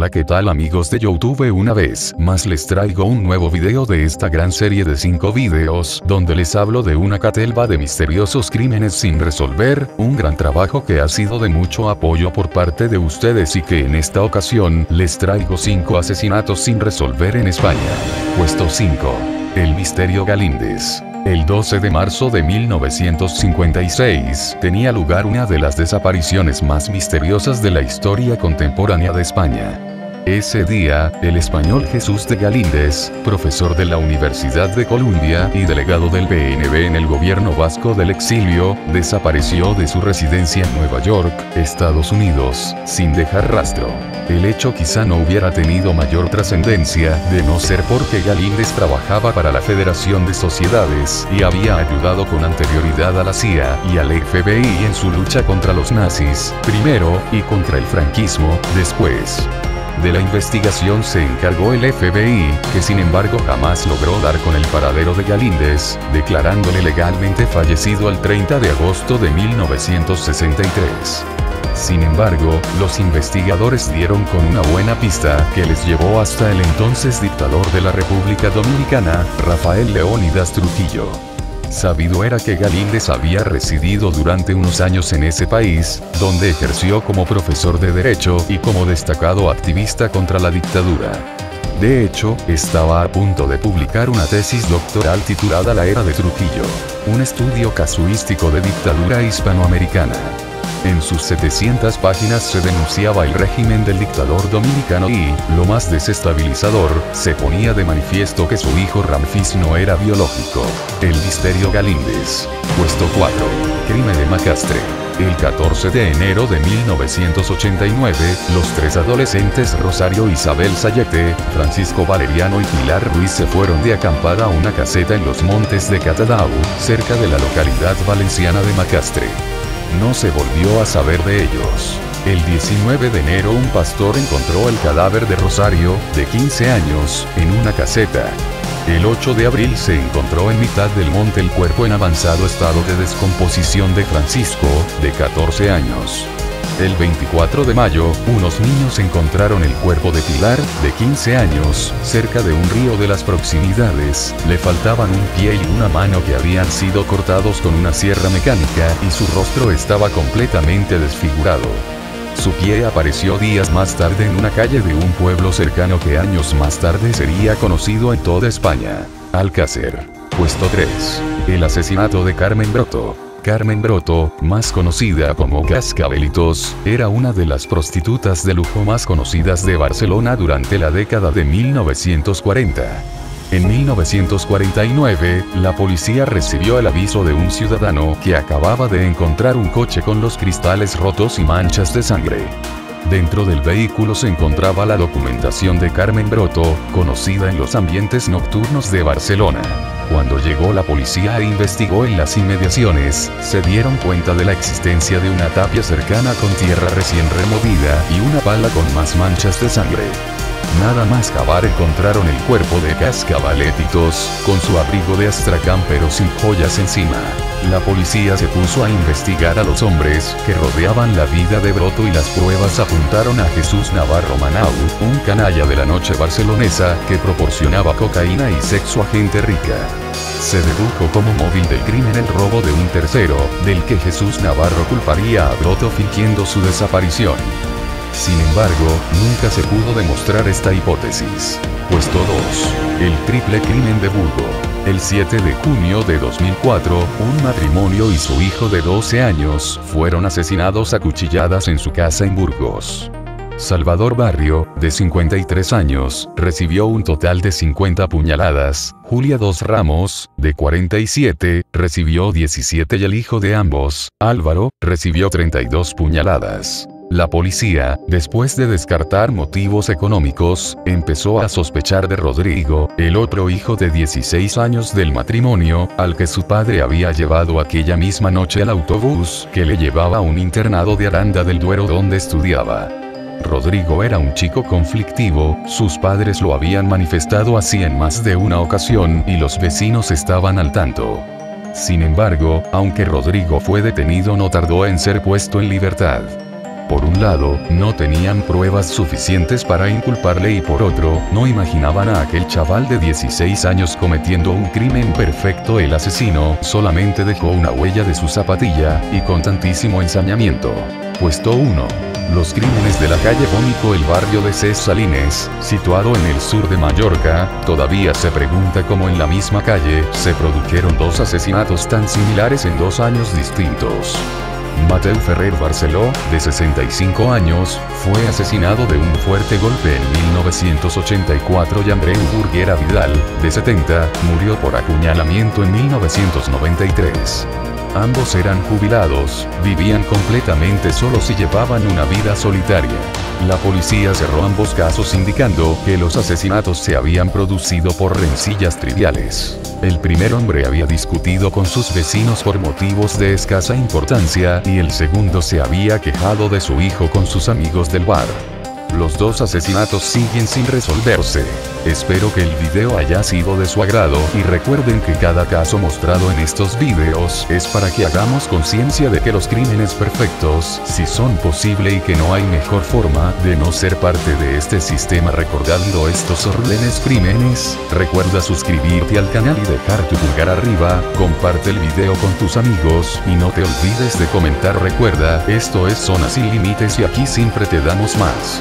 Hola, ¿qué tal amigos de YouTube? Una vez más les traigo un nuevo video de esta gran serie de 5 videos, donde les hablo de una catelva de misteriosos crímenes sin resolver, un gran trabajo que ha sido de mucho apoyo por parte de ustedes y que en esta ocasión les traigo 5 asesinatos sin resolver en España. Puesto 5. El misterio Galíndez. El 12 de marzo de 1956, tenía lugar una de las desapariciones más misteriosas de la historia contemporánea de España. Ese día, el español Jesús de Galíndez, profesor de la Universidad de Columbia y delegado del PNV en el gobierno vasco del exilio, desapareció de su residencia en Nueva York, Estados Unidos, sin dejar rastro. El hecho quizá no hubiera tenido mayor trascendencia, de no ser porque Galíndez trabajaba para la Federación de Sociedades y había ayudado con anterioridad a la CIA y al FBI en su lucha contra los nazis, primero, y contra el franquismo, después. De la investigación se encargó el FBI, que sin embargo jamás logró dar con el paradero de Galíndez, declarándole legalmente fallecido el 30 de agosto de 1963. Sin embargo, los investigadores dieron con una buena pista, que les llevó hasta el entonces dictador de la República Dominicana, Rafael Leónidas Trujillo. Sabido era que Galíndez había residido durante unos años en ese país, donde ejerció como profesor de Derecho y como destacado activista contra la dictadura. De hecho, estaba a punto de publicar una tesis doctoral titulada La era de Trujillo, un estudio casuístico de dictadura hispanoamericana. En sus 700 páginas se denunciaba el régimen del dictador dominicano y, lo más desestabilizador, se ponía de manifiesto que su hijo Ramfis no era biológico. El misterio Galíndez. Puesto 4. Crimen de Macastre. El 14 de enero de 1989, los 3 adolescentes Rosario Isabel Sayete, Francisco Valeriano y Pilar Ruiz se fueron de acampada a una caseta en los montes de Catadao, cerca de la localidad valenciana de Macastre. No se volvió a saber de ellos. El 19 de enero un pastor encontró el cadáver de Rosario, de 15 años, en una caseta. El 8 de abril se encontró en mitad del monte el cuerpo en avanzado estado de descomposición de Francisco, de 14 años. El 24 de mayo, unos niños encontraron el cuerpo de Pilar, de 15 años, cerca de un río de las proximidades. Le faltaban un pie y una mano que habían sido cortados con una sierra mecánica y su rostro estaba completamente desfigurado. Su pie apareció días más tarde en una calle de un pueblo cercano que años más tarde sería conocido en toda España. Alcácer. Puesto 3. El asesinato de Carmen Broto. Carmen Broto, más conocida como Cascabelitos, era una de las prostitutas de lujo más conocidas de Barcelona durante la década de 1940. En 1949, la policía recibió el aviso de un ciudadano que acababa de encontrar un coche con los cristales rotos y manchas de sangre. Dentro del vehículo se encontraba la documentación de Carmen Broto, conocida en los ambientes nocturnos de Barcelona. Cuando llegó la policía e investigó en las inmediaciones, se dieron cuenta de la existencia de una tapia cercana con tierra recién removida y una pala con más manchas de sangre. Nada más cavar encontraron el cuerpo de Cascabeletitos, con su abrigo de astracán pero sin joyas encima. La policía se puso a investigar a los hombres que rodeaban la vida de Broto y las pruebas apuntaron a Jesús Navarro Manau, un canalla de la noche barcelonesa que proporcionaba cocaína y sexo a gente rica. Se dedujo como móvil del crimen el robo de un tercero, del que Jesús Navarro culparía a Broto fingiendo su desaparición. Sin embargo, nunca se pudo demostrar esta hipótesis. Puesto 2. El triple crimen de Burgo. El 7 de junio de 2004, un matrimonio y su hijo de 12 años fueron asesinados a cuchilladas en su casa en Burgos. Salvador Barrio, de 53 años, recibió un total de 50 puñaladas, Julia Dos Ramos, de 47, recibió 17 y el hijo de ambos, Álvaro, recibió 32 puñaladas. La policía, después de descartar motivos económicos, empezó a sospechar de Rodrigo, el otro hijo de 16 años del matrimonio, al que su padre había llevado aquella misma noche al autobús que le llevaba a un internado de Aranda del Duero donde estudiaba. Rodrigo era un chico conflictivo, sus padres lo habían manifestado así en más de una ocasión y los vecinos estaban al tanto. Sin embargo, aunque Rodrigo fue detenido, no tardó en ser puesto en libertad. Por un lado, no tenían pruebas suficientes para inculparle y por otro, no imaginaban a aquel chaval de 16 años cometiendo un crimen perfecto. El asesino solamente dejó una huella de su zapatilla, y con tantísimo ensañamiento. Puesto 1. Los crímenes de la calle Bónico. El barrio de Ses Salines, situado en el sur de Mallorca, todavía se pregunta cómo en la misma calle se produjeron dos asesinatos tan similares en 2 años distintos. Mateu Ferrer Barceló, de 65 años, fue asesinado de un fuerte golpe en 1984 y Andreu Burguera Vidal, de 70, murió por apuñalamiento en 1993. Ambos eran jubilados, vivían completamente solos y llevaban una vida solitaria. La policía cerró ambos casos indicando que los asesinatos se habían producido por rencillas triviales. El primer hombre había discutido con sus vecinos por motivos de escasa importancia y el segundo se había quejado de su hijo con sus amigos del bar. Los dos asesinatos siguen sin resolverse. Espero que el video haya sido de su agrado y recuerden que cada caso mostrado en estos videos es para que hagamos conciencia de que los crímenes perfectos sí son posible y que no hay mejor forma de no ser parte de este sistema. Recordando estos horribles crímenes, recuerda suscribirte al canal y dejar tu pulgar arriba, comparte el video con tus amigos y no te olvides de comentar. Recuerda, esto es Zonas sin Límites y aquí siempre te damos más.